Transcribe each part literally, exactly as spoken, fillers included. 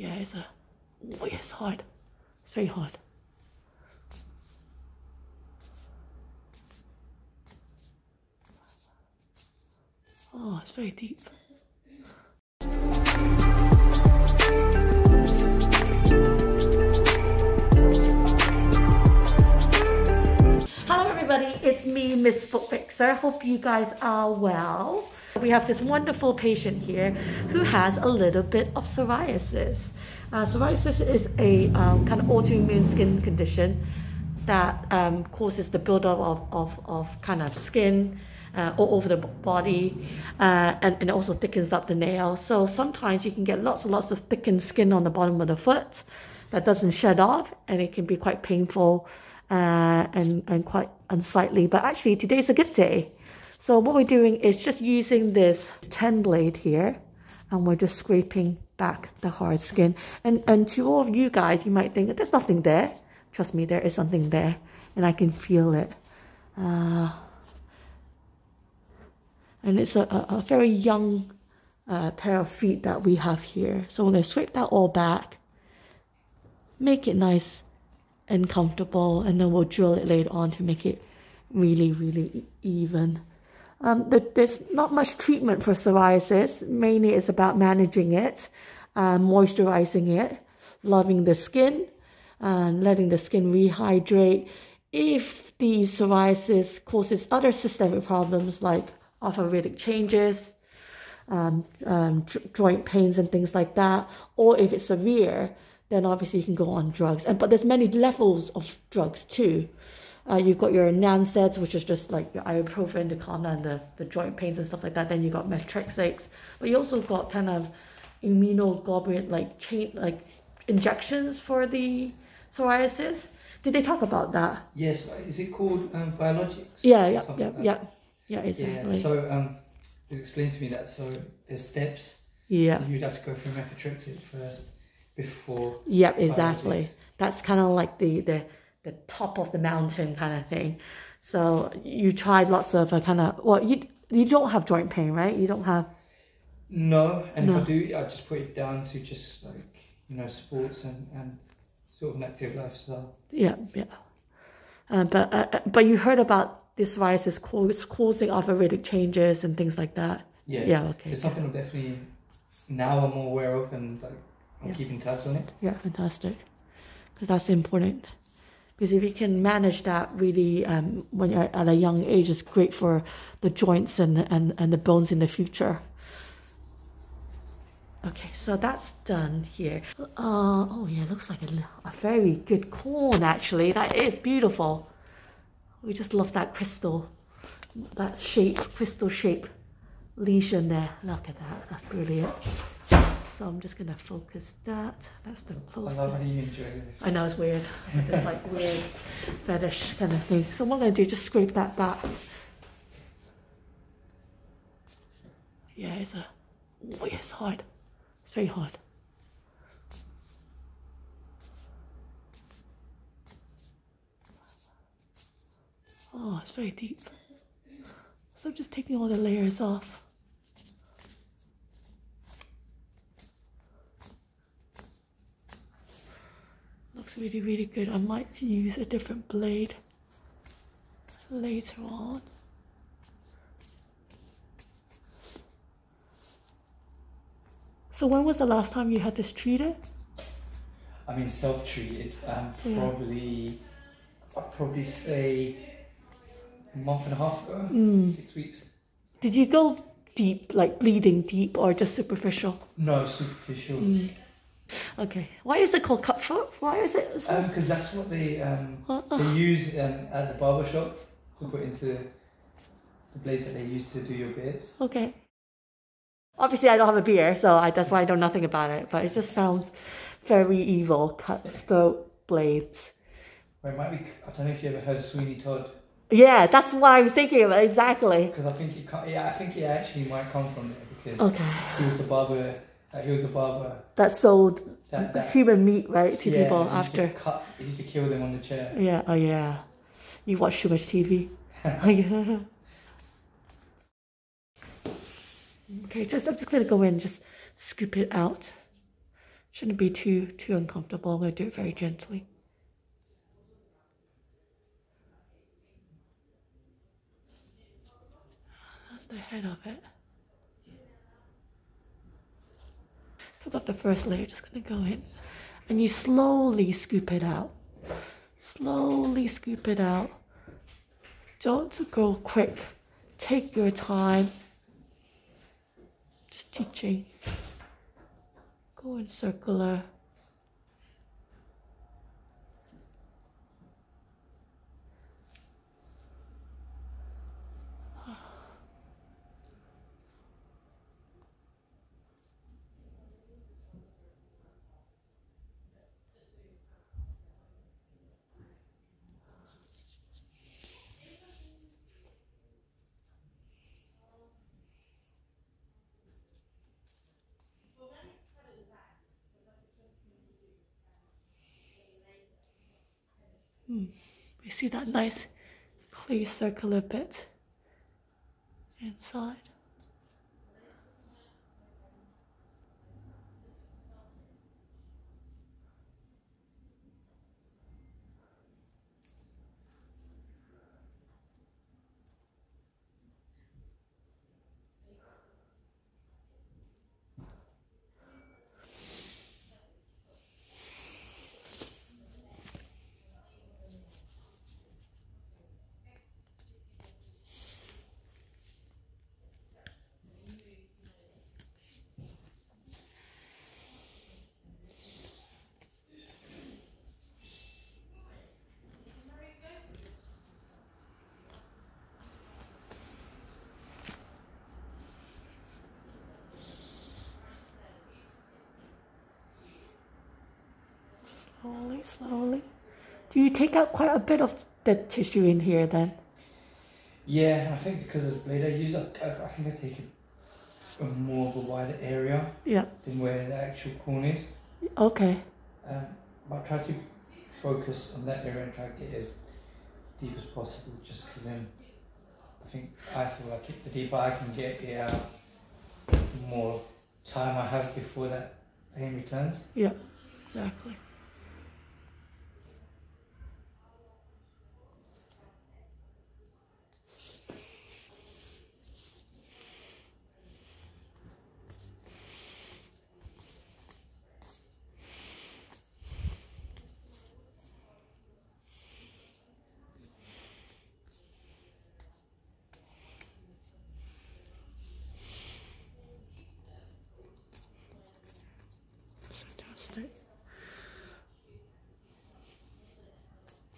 Yeah, it's a, oh yeah, it's hard. It's very hard. Oh, it's very deep. It's me, Miss Foot Fixer. Hope you guys are well. We have this wonderful patient here who has a little bit of psoriasis. Uh, psoriasis is a um, kind of autoimmune skin condition that um, causes the buildup of, of, of kind of skin uh, all over the body, uh, and, and it also thickens up the nail. So sometimes you can get lots and lots of thickened skin on the bottom of the foot that doesn't shed off, and it can be quite painful Uh, and, and quite unsightly. But actually today's a good day. So what we're doing is just using this ten blade here, and we're just scraping back the hard skin. And, and to all of you guys, you might think that there's nothing there. Trust me, there is something there, and I can feel it. Uh, and it's a, a, a very young uh, pair of feet that we have here. So we're going to scrape that all back, make it nice and comfortable, and then we'll drill it later on to make it really, really even. Um, there's not much treatment for psoriasis. Mainly it's about managing it, uh, moisturizing it, loving the skin, and uh, letting the skin rehydrate. If the psoriasis causes other systemic problems like arthritic changes, um, um, joint pains and things like that, or if it's severe, then obviously you can go on drugs. And but there's many levels of drugs too. Uh, you've got your Nansets, which is just like your ibuprofen to calm down the, the joint pains and stuff like that. Then you've got methotrexates. But you also got kind of immunoglobulin, like chain, like injections for the psoriasis. Did they talk about that? Yes, is it called um, biologics? Yeah, yeah, yeah, like yeah, yeah, exactly. Yeah, so um, it was explained to me that so there's steps. Yeah. So you'd have to go through methotrexate first. Before yep, exactly. Biologics. That's kind of like the, the the top of the mountain kind of thing. So you tried lots of uh, kind of well, you you don't have joint pain, right? You don't have. No, and no. If I do, I just put it down to just like you know sports and, and sort of an active lifestyle. Yeah, yeah. Uh, but uh, but you heard about this virus is causing arthritic changes and things like that. Yeah, yeah. Okay. So it's something I'm definitely now I'm more aware of, and like. Yeah. Keep in touch on it. Yeah, fantastic, because that's important. Because if you can manage that really um, when you're at a young age, it's great for the joints and, and, and the bones in the future. Okay, so that's done here. Uh, oh yeah, it looks like a, a very good corn actually. That is beautiful. We just love that crystal, that shape, crystal shape lesion there. Look at that, that's brilliant. So I'm just gonna focus that. That's the close. I love how you enjoy this. I know it's weird. It's like weird fetish kind of thing. So what I'm gonna do, just scrape that back. Yeah, it's a oh yeah, it's hard. It's very hard. Oh, it's very deep. So I'm just taking all the layers off. Really, really good. I might use a different blade later on. So when was the last time you had this treated? I mean, self-treated. Um, yeah. Probably, I'd probably say a month and a half ago, mm. six weeks. Did you go deep, like bleeding deep, or just superficial? No, superficial. Mm. Okay, why is it called cutthroat? Why is it? Because um, that's what they um, they use um, at the barber shop to put into the blades that they use to do your beards. Okay. Obviously, I don't have a beard, so I, that's why I know nothing about it. But it just sounds very evil. Cutthroat blades. Well, it might be. I don't know if you ever heard of Sweeney Todd. Yeah, that's what I was thinking about exactly. Because I think it. Yeah, I think it actually might come from there because okay. he was the barber. That he was a barber. That sold that, that, human meat, right, to yeah, people he after. Used to cut, he used to kill them on the chair. Yeah, oh yeah. You watch too much T V. Okay, just I'm just gonna go in and just scoop it out. Shouldn't be too, too uncomfortable. I'm going to do it very gently. That's the head of it. Put up the first layer, just going to go in. And you slowly scoop it out. Slowly scoop it out. Don't go quick. Take your time. Just teaching. Go in circular. You see that nice clear circular bit inside. Slowly, slowly. Do you take out quite a bit of the tissue in here then? Yeah, I think because of the blade I use, I, I think I take a, a more of a wider area yeah. than where the actual corn is. Okay. Um, but I try to focus on that area and try to get as deep as possible, just because then I think I feel like it, the deeper I can get it out, the more time I have before that pain returns. Yeah, exactly.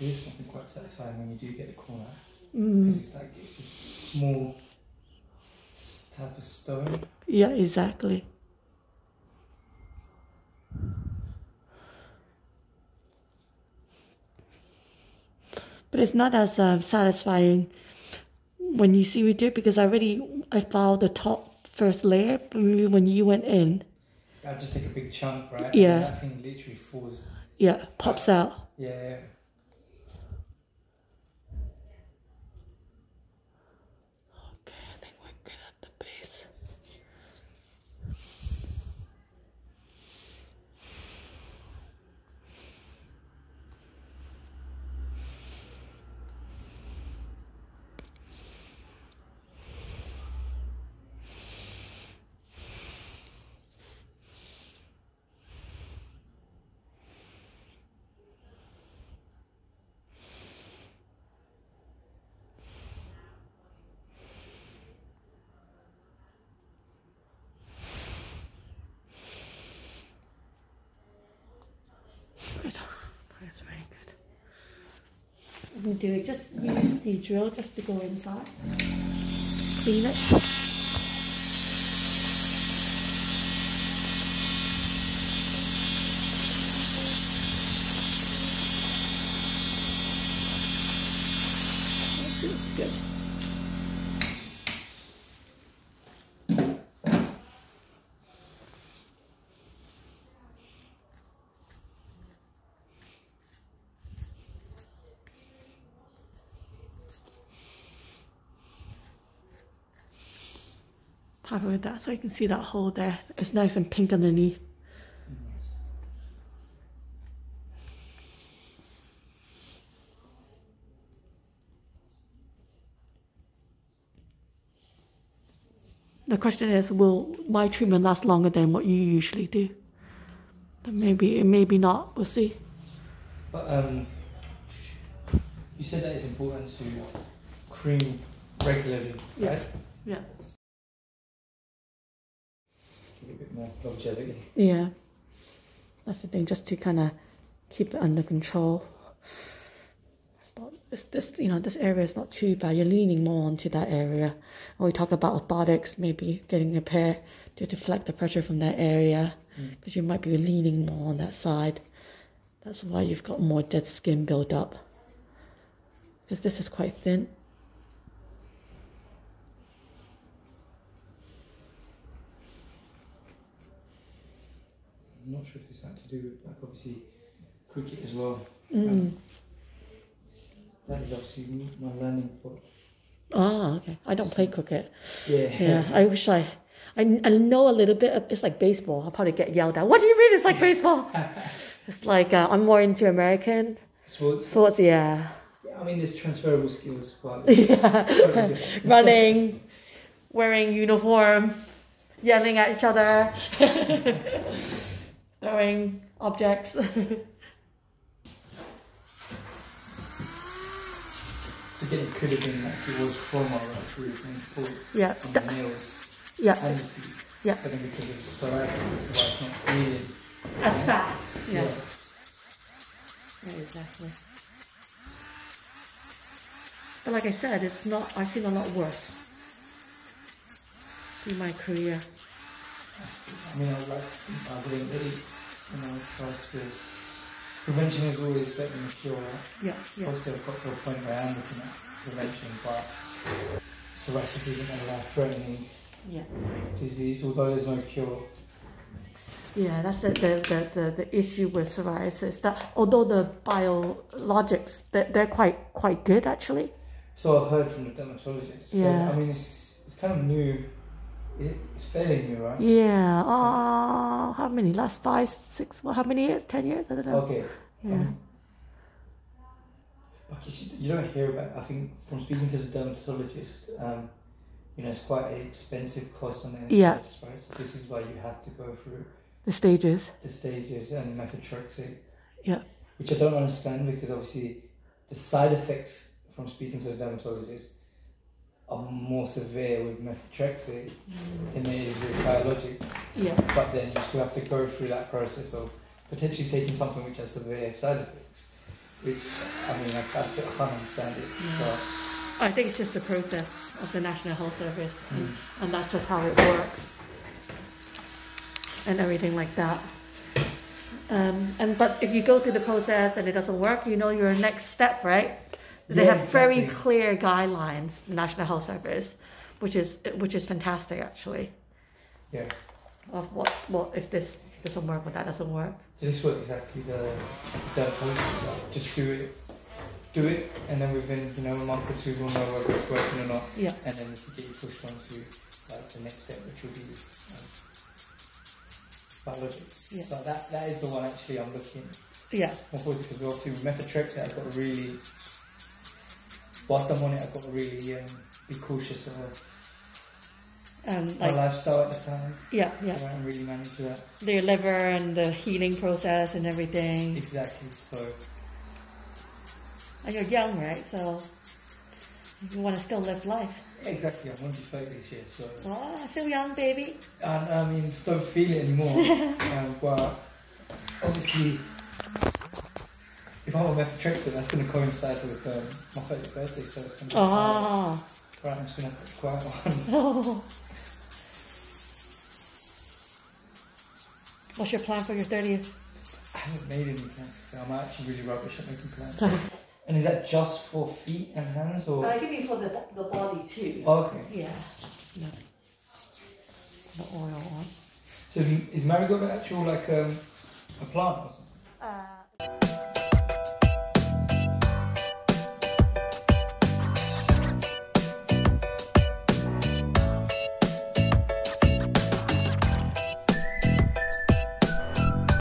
There's something quite satisfying when you do get the corner, mm. because it's like it's just a small type of stone. Yeah, exactly. But it's not as um, satisfying when you see me do it, because I already I found the top first layer. But maybe when you went in, I just take a big chunk, right? Yeah. And that thing literally falls. Yeah, pops out. Yeah. yeah. Do it. Just use the drill just to go inside. Clean it. This is good. Happy with that, so you can see that hole there. It's nice and pink underneath. Mm-hmm. The question is, will my treatment last longer than what you usually do? Maybe, maybe not. We'll see. But um, you said that it's important to cream regularly, yeah. Right? Yeah. Give it a bit more longevity. Yeah. That's the thing, just to kind of keep it under control. It's not, it's this, you know, this area is not too bad. You're leaning more onto that area. When we talk about orthotics, maybe getting a pair to deflect the pressure from that area, because mm. you might be leaning more on that side. That's why you've got more dead skin build up, because this is quite thin. I'm not sure if it's that to do with, like, obviously cricket as well. Mm. Um, that is obviously my landing foot. Ah, okay. I don't play cricket. Yeah. Yeah. I wish I, I, I know a little bit of, it's like baseball. I'll probably get yelled at. What do you mean it's like baseball? It's like uh, I'm more into American sports. Sports, yeah. Yeah. I mean, there's transferable skills, but yeah. Running, wearing uniform, yelling at each other, throwing objects. So again, it could have been like it was from our actual playing sports. Yeah. From the nails. Yeah. And the feet. Yeah. But then because it's psoriasis, so it's not needed as fast. Yeah. Yeah. Yeah. Exactly. But like I said, it's not. I've seen a lot worse in my career. I mean, I would like to think I really, you know, try to. Prevention is always better than cure. Yeah, yeah. Obviously, I've got to a point where I am looking at prevention, but psoriasis isn't a life-threatening yeah. disease, although there's no cure. Yeah, that's the, the, the, the issue with psoriasis. That although the biologics, they're, they're quite quite good, actually. So I've heard from the dermatologist. Yeah. So, I mean, it's, it's kind of new. It's fairly new, right? Yeah. Uh, how many? Last five, six, well, how many years? Ten years? I don't know. Okay. Yeah. Um, you don't hear about, I think, from speaking to the dermatologist, um, you know, it's quite an expensive cost on the N H S, yeah. right? So this is why you have to go through the stages. The stages and methotrexate. Yeah. Which I don't understand, because obviously the side effects from speaking to the dermatologist are more severe with methotrexate mm. than it is with biologics. Yeah. But then you still have to go through that process of potentially taking something which has severe side effects. Which, I mean, I, I, I can't understand it. Yeah. But I think it's just the process of the National Health Service, mm. and, and that's just how it works, and everything like that. Um, and but if you go through the process and it doesn't work, you know your next step, right? They yeah, have very exactly. clear guidelines, the National Health Service, which is which is fantastic, actually. Yeah. Of what what if this doesn't work, or that doesn't work. So this was exactly the the process. Like, just do it, do it, and then within you know a month or two, we'll know whether it's working or not. Yeah. And then you can get you pushed on to like the next step, which will be um, biologics. Yeah. So that that is the one actually I'm looking. Yeah. More forward, because we obviously with methotrexate, I've got really. Whilst I'm on it, I've got to really um, be cautious of um, like, my lifestyle at the time. Yeah, yeah. So I don't really manage that. The liver and the healing process and everything. Exactly, so. And you're young, right? So you want to still live life. Exactly, I'm going to be thirty this year, so. Oh, still young, baby. And, I mean, don't feel it anymore. um, but obviously, if I'm on methotrexate, that's going to coincide with um, my thirtieth birthday, so it's going to be oh. Right, I'm just going to have to quiet one. Oh. What's your plan for your thirtieth? I haven't made any plans. I'm actually really rubbish at making plans. And is that just for feet and hands, or? I give you for the, the body too. Oh, okay. Yeah. No. The oil one. So is marigold actual like um, a plant or something? Uh,